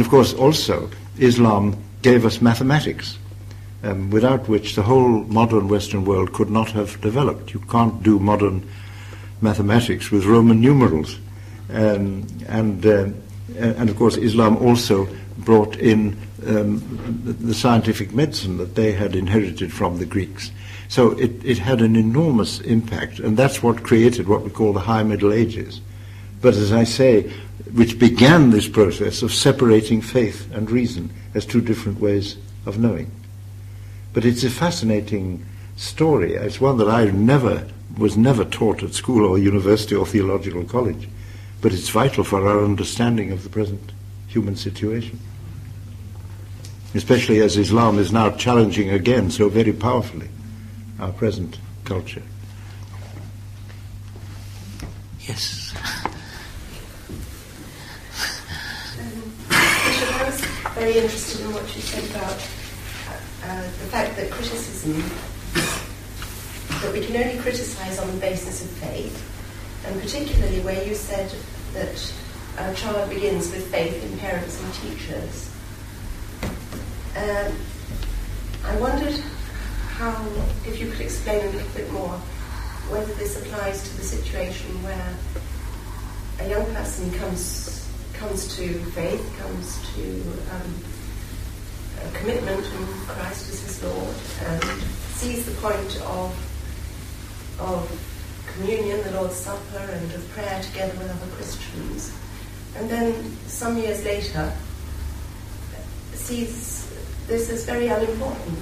of course, also Islam gave us mathematics, without which the whole modern Western world could not have developed. You can't do modern mathematics with Roman numerals. And of course Islam also brought in the scientific medicine that they had inherited from the Greeks. So it had an enormous impact, and that's what created what we call the High Middle Ages. But as I say, which began this process of separating faith and reason as two different ways of knowing. But it's a fascinating story. It's one that I was never taught at school or university or theological college, but it's vital for our understanding of the present human situation, especially as Islam is now challenging again so very powerfully our present culture. Yes. I was very interested in what you said about the fact that criticism, that we can only criticise on the basis of faith, and particularly where you said that a child begins with faith in parents and teachers. I wondered if you could explain a little bit more whether this applies to the situation where a young person comes to faith, comes to a commitment in Christ as his Lord, and sees the point of communion, the Lord's Supper, and of prayer together with other Christians, and then some years later sees this as very unimportant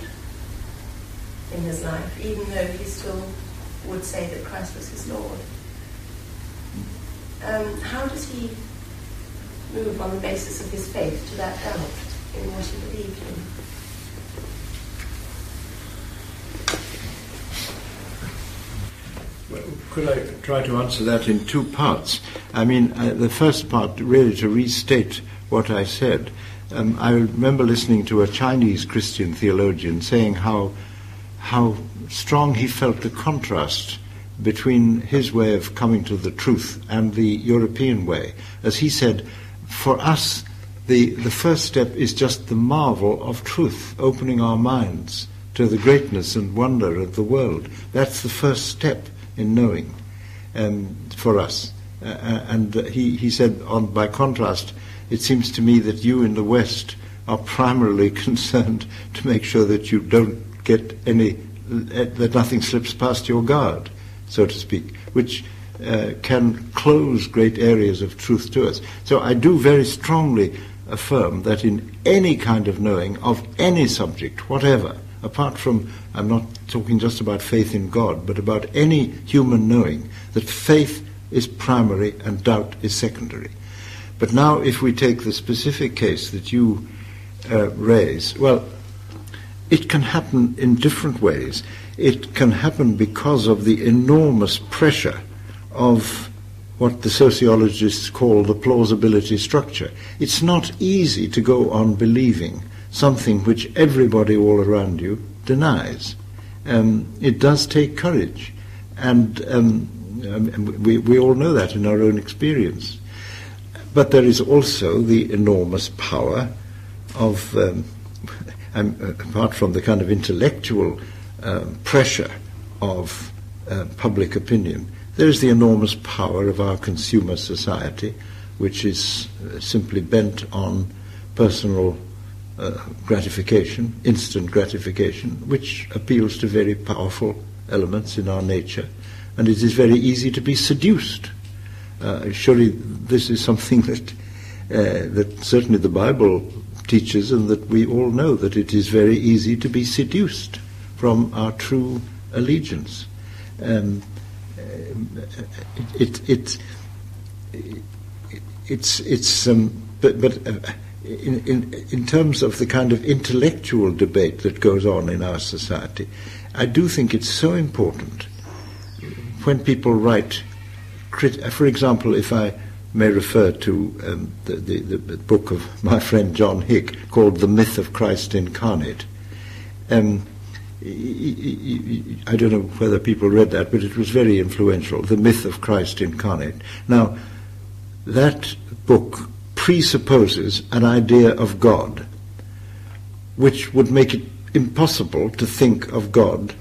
in his life, even though he still would say that Christ was his Lord. How does he move on the basis of his faith to that doubt in what he believed in? Well, could I try to answer that in two parts? I mean, the first part, really to restate what I said. I remember listening to a Chinese Christian theologian saying how strong he felt the contrast between his way of coming to the truth and the European way. As he said, for us, the first step is just the marvel of truth, opening our minds to the greatness and wonder of the world. That's the first step in knowing for us. He said, by contrast, it seems to me that you in the West are primarily concerned to make sure that you don't get that nothing slips past your guard, so to speak, which can close great areas of truth to us. So I do very strongly affirm that in any kind of knowing of any subject, whatever, apart from, I'm not talking just about faith in God, but about any human knowing, that faith is primary and doubt is secondary. But now if we take the specific case that you raise, well, it can happen in different ways. It can happen because of the enormous pressure of what the sociologists call the plausibility structure. It's not easy to go on believing something which everybody all around you denies. It does take courage, and we all know that in our own experience. But there is also the enormous power of apart from the kind of intellectual pressure of public opinion, there is the enormous power of our consumer society, which is simply bent on personal gratification, instant gratification, which appeals to very powerful elements in our nature, and it is very easy to be seduced. Surely this is something that certainly the Bible teaches, and that we all know, that it is very easy to be seduced from our true allegiance. But in terms of the kind of intellectual debate that goes on in our society, I do think it's so important when people write, for example, if I may refer to the book of my friend John Hick called The Myth of Christ Incarnate. I don't know whether people read that, but it was very influential, The Myth of Christ Incarnate. Now, that book presupposes an idea of God, which would make it impossible to think of God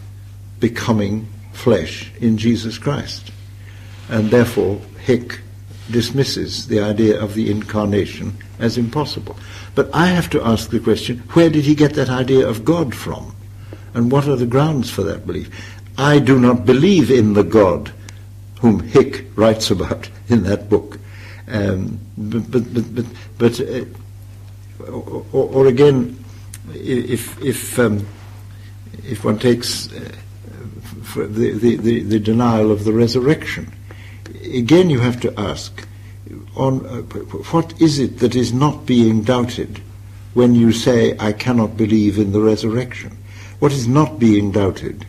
becoming flesh in Jesus Christ. And therefore, Hick dismisses the idea of the incarnation as impossible. But I have to ask the question, where did he get that idea of God from? And what are the grounds for that belief? I do not believe in the God whom Hick writes about in that book. Or again, if one takes the denial of the resurrection, again you have to ask, on what is it that is not being doubted when you say, I cannot believe in the resurrection? What is not being doubted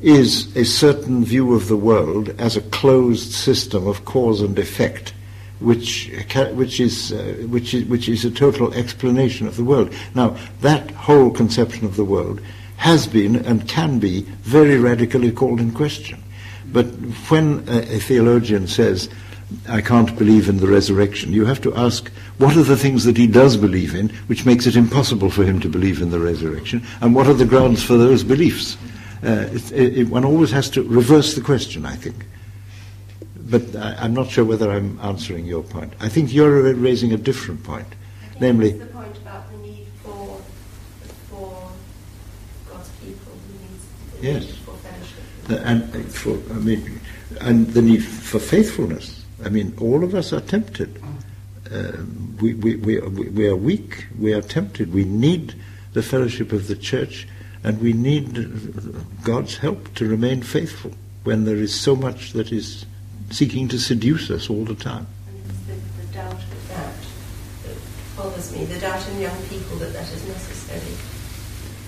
is a certain view of the world as a closed system of cause and effect, which is a total explanation of the world. Now, that whole conception of the world has been and can be very radically called in question. But when a theologian says, I can't believe in the resurrection, you have to ask, what are the things that he does believe in which makes it impossible for him to believe in the resurrection, and what are the grounds for those beliefs? One always has to reverse the question, I think. But I'm not sure whether I'm answering your point. I think you're raising a different point, namely... It's the point about the need for God's people, the need for fellowship. And the need for faithfulness. I mean, all of us are tempted. We are weak, we are tempted. We need the fellowship of the church, and we need God's help to remain faithful when there is so much that is seeking to seduce us all the time. And it's the doubt of that bothers me, the doubt in young people that is necessary,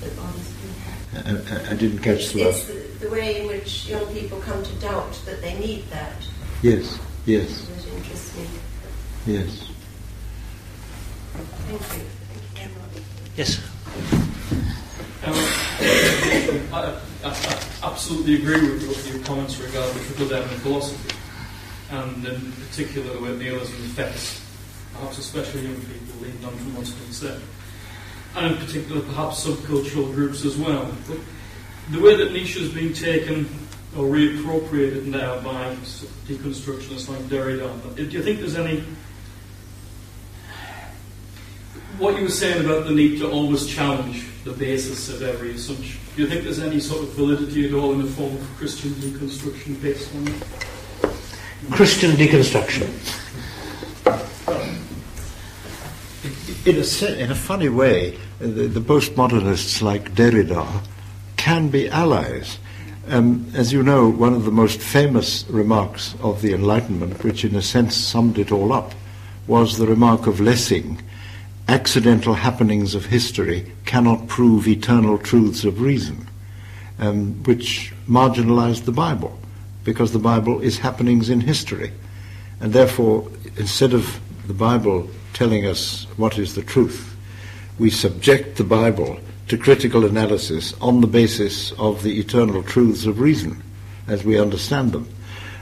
that bothers me. I didn't catch the last. It's the way in which young people come to doubt that they need that. Yes, yes. That interests me. Yes. Thank you. Thank you very much. Yes. I absolutely agree with your comments regarding trickle down in philosophy, and in particular where nihilism affects perhaps especially young people leaned on from what's been said, and in particular perhaps subcultural groups as well. But the way that Nietzsche has been taken or reappropriated now by deconstructionists like Derrida, do you think there's any... What you were saying about the need to always challenge the basis of every assumption, do you think there's any sort of validity at all in the form of Christian deconstruction based on it? Christian deconstruction. In a funny way, the postmodernists like Derrida can be allies. As you know, one of the most famous remarks of the Enlightenment, which in a sense summed it all up, was the remark of Lessing, accidental happenings of history cannot prove eternal truths of reason, which marginalized the Bible, because the Bible is happenings in history. And therefore, instead of the Bible telling us what is the truth, we subject the Bible to critical analysis on the basis of the eternal truths of reason, as we understand them.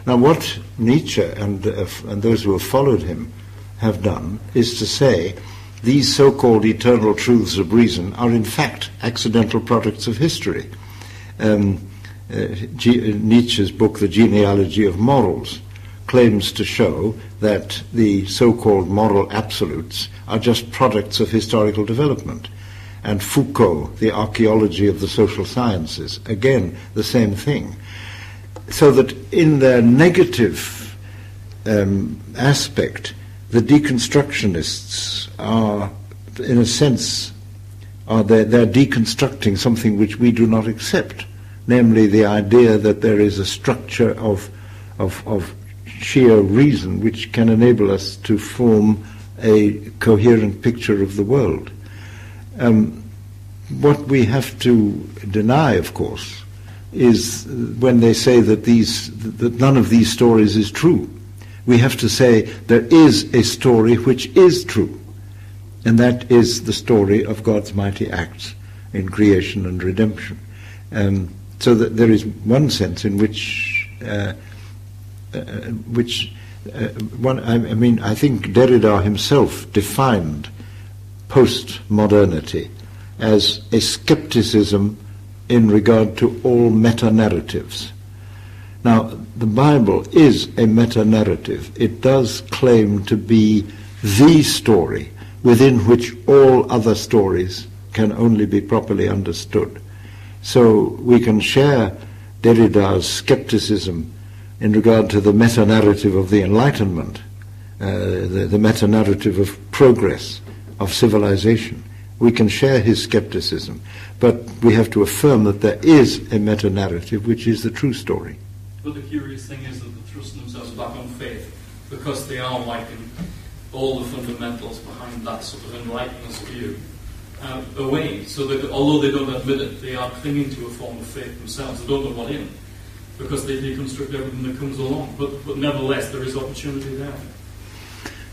Now, what Nietzsche and those who have followed him have done is to say, these so-called eternal truths of reason are in fact accidental products of history. Nietzsche's book, The Genealogy of Morals, claims to show that the so-called moral absolutes are just products of historical development. And Foucault, The Archaeology of the Social Sciences, again, the same thing. So that in their negative aspect, the deconstructionists are, in a sense, they're deconstructing something which we do not accept, namely the idea that there is a structure of sheer reason which can enable us to form a coherent picture of the world. What we have to deny, of course, is when they say that that none of these stories is true. We have to say there is a story which is true, and that is the story of God's mighty acts in creation and redemption. So that there is one sense in which I think Derrida himself defined postmodernity as a skepticism in regard to all meta-narratives. Now, the Bible is a meta-narrative. It does claim to be the story within which all other stories can only be properly understood. So we can share Derrida's skepticism in regard to the meta-narrative of the Enlightenment, the meta-narrative of progress, of civilization. We can share his skepticism, but we have to affirm that there is a meta-narrative which is the true story. But the curious thing is that they thrust themselves back on faith because they are liking all the fundamentals behind that sort of enlightenment's view away. So that although they don't admit it, they are clinging to a form of faith themselves. They don't know what in, because they deconstruct everything that comes along. But nevertheless, there is opportunity there.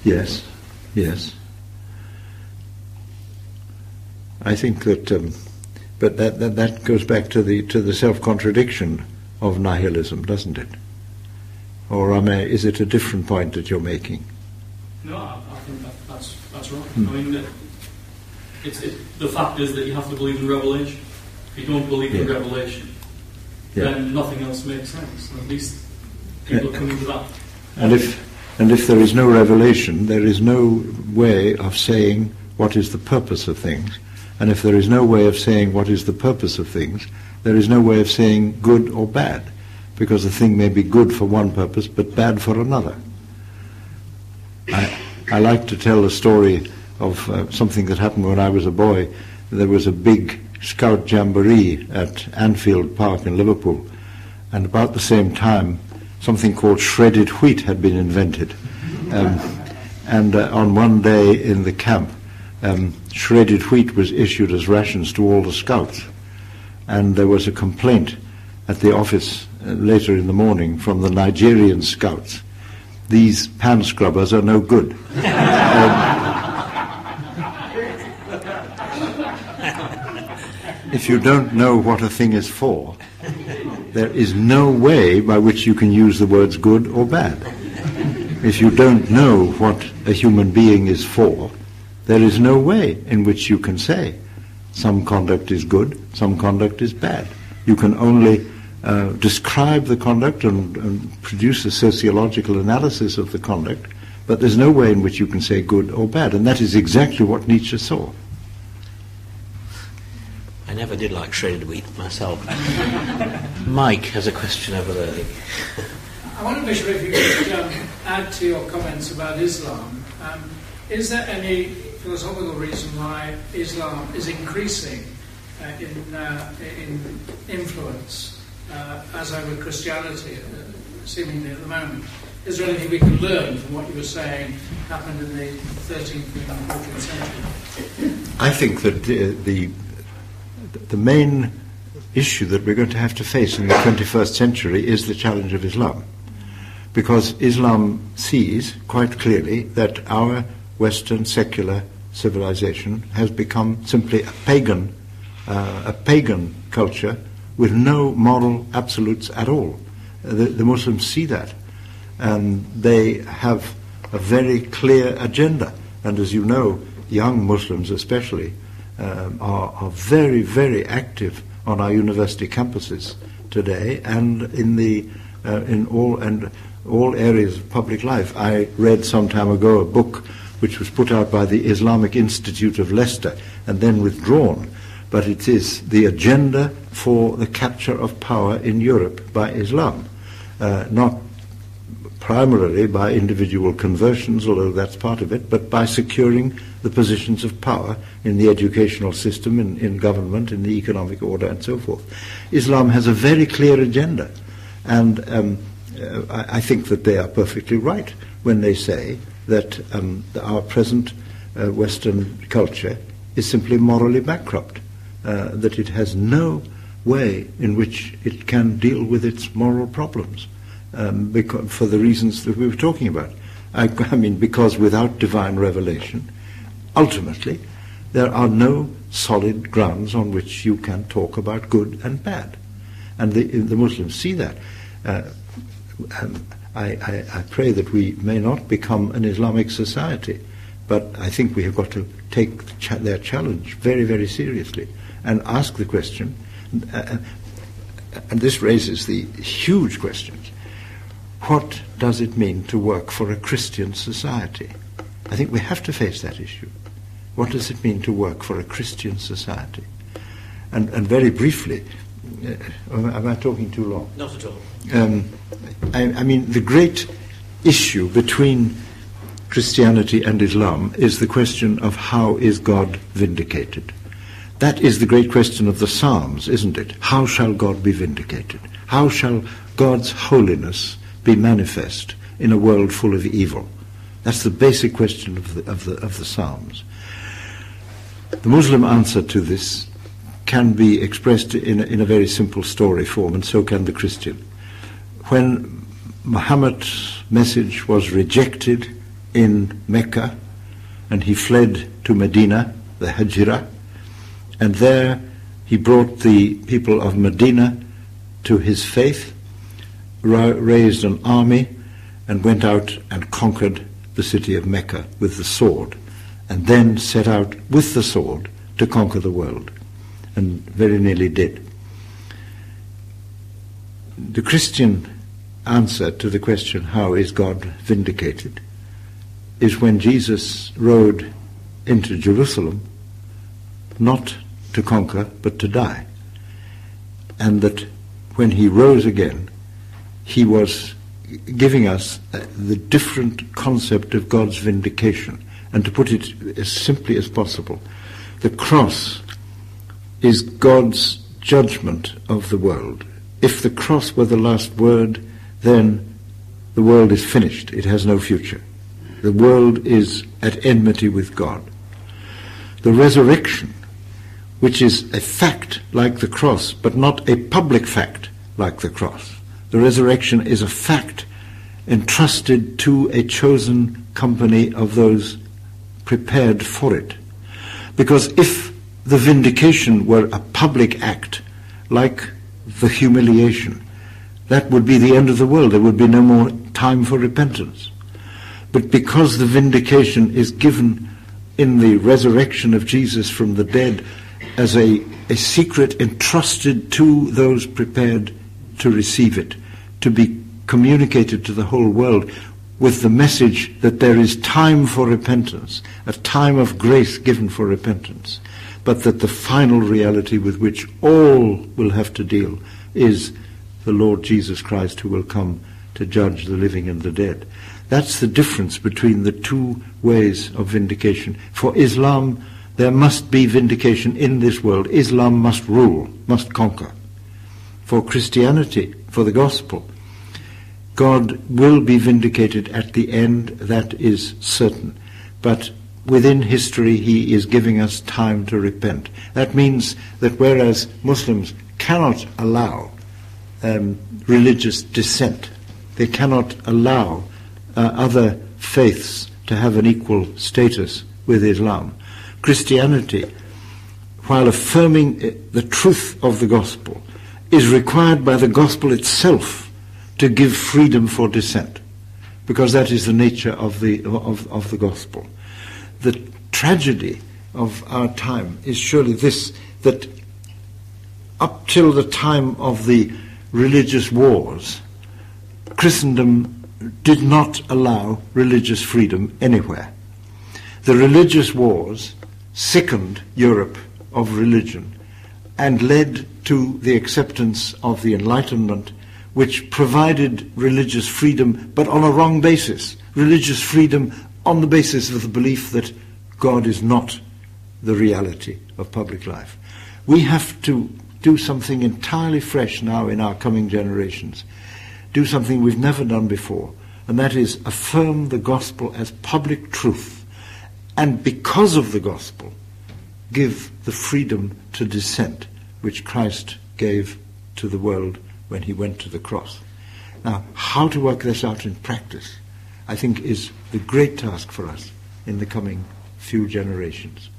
Yes, yes. I think that, but that goes back to the self-contradiction of nihilism, doesn't it? Or is it a different point that you're making? No, I think that's right. Hmm. I mean, the fact is that you have to believe in revelation. If you don't believe in revelation, then nothing else makes sense. At least people come into that. And if there is no revelation, there is no way of saying what is the purpose of things. And if there is no way of saying what is the purpose of things, there is no way of saying good or bad, because a thing may be good for one purpose but bad for another. I like to tell a story of something that happened when I was a boy. There was a big scout jamboree at Anfield Park in Liverpool, and about the same time something called shredded wheat had been invented. And on one day in the camp, shredded wheat was issued as rations to all the scouts, and there was a complaint at the office later in the morning from the Nigerian scouts: these pan scrubbers are no good. If you don't know what a thing is for, there is no way by which you can use the words good or bad. If you don't know what a human being is for, there is no way in which you can say some conduct is good, some conduct is bad. You can only describe the conduct and produce a sociological analysis of the conduct, but there's no way in which you can say good or bad, and that is exactly what Nietzsche saw. I never did like shredded wheat myself. Mike has a question over there. I want to be sure if you could add to your comments about Islam. Is there any philosophical reason why Islam is increasing in influence as over Christianity, seemingly at the moment? Is there anything we can learn from what you were saying happened in the 13th and 14th century? I think that the main issue that we're going to have to face in the 21st century is the challenge of Islam, because Islam sees quite clearly that our Western secular civilization has become simply a pagan culture with no moral absolutes at all. The Muslims see that, and they have a very clear agenda. And as you know, young Muslims especially are very, very active on our university campuses today and in all areas of public life. I read some time ago a book which was put out by the Islamic Institute of Leicester and then withdrawn, but it is the agenda for the capture of power in Europe by Islam, not primarily by individual conversions, although that's part of it, but by securing the positions of power in the educational system, in government, in the economic order, and so forth. Islam has a very clear agenda, and I think that they are perfectly right when they say that our present Western culture is simply morally bankrupt, that it has no way in which it can deal with its moral problems, because, for the reasons that we were talking about. I mean, because without divine revelation, ultimately, there are no solid grounds on which you can talk about good and bad. And the Muslims see that. I pray that we may not become an Islamic society, but I think we have got to take their challenge very, very seriously and ask the question, and this raises the huge questions, what does it mean to work for a Christian society? I think we have to face that issue. What does it mean to work for a Christian society? And very briefly, am I talking too long? Not at all. I mean, the great issue between Christianity and Islam is the question of how is God vindicated. That is the great question of the Psalms, isn't it? How shall God be vindicated? How shall God's holiness be manifest in a world full of evil? That's the basic question of the Psalms. The Muslim answer to this can be expressed in a very simple story form, and so can the Christian. When Muhammad's message was rejected in Mecca, and he fled to Medina, the Hajira, and there he brought the people of Medina to his faith, raised an army, and went out and conquered the city of Mecca with the sword, and then set out with the sword to conquer the world, and very nearly did. The Christian answer to the question, how is God vindicated, is when Jesus rode into Jerusalem, not to conquer, but to die. And that when he rose again, he was giving us the different concept of God's vindication. And to put it as simply as possible, the cross is God's judgment of the world. If the cross were the last word, then the world is finished. It has no future. The world is at enmity with God. The resurrection, which is a fact like the cross, but not a public fact like the cross. The resurrection is a fact entrusted to a chosen company of those prepared for it. Because if the vindication were a public act, like the humiliation, that would be the end of the world. There would be no more time for repentance. But because the vindication is given in the resurrection of Jesus from the dead as a secret entrusted to those prepared to receive it, to be communicated to the whole world with the message that there is time for repentance, a time of grace given for repentance, but that the final reality with which all will have to deal is the Lord Jesus Christ, who will come to judge the living and the dead. That's the difference between the two ways of vindication. For Islam, there must be vindication in this world. Islam must rule, must conquer. For Christianity, for the gospel, God will be vindicated at the end, that is certain. But within history, he is giving us time to repent. That means that whereas Muslims cannot allow religious dissent, they cannot allow other faiths to have an equal status with Islam, Christianity, while affirming the truth of the gospel, is required by the gospel itself to give freedom for dissent, because that is the nature of the gospel. The tragedy of our time is surely this, that up till the time of the religious wars, Christendom did not allow religious freedom anywhere. The religious wars sickened Europe of religion and led to the acceptance of the Enlightenment, which provided religious freedom, but on a wrong basis. Religious freedom on the basis of the belief that God is not the reality of public life. We have to do something entirely fresh now in our coming generations. Do something we've never done before, and that is affirm the gospel as public truth, and because of the gospel, give the freedom to dissent which Christ gave to the world when he went to the cross. Now, how to work this out in practice, I think, is the great task for us in the coming few generations.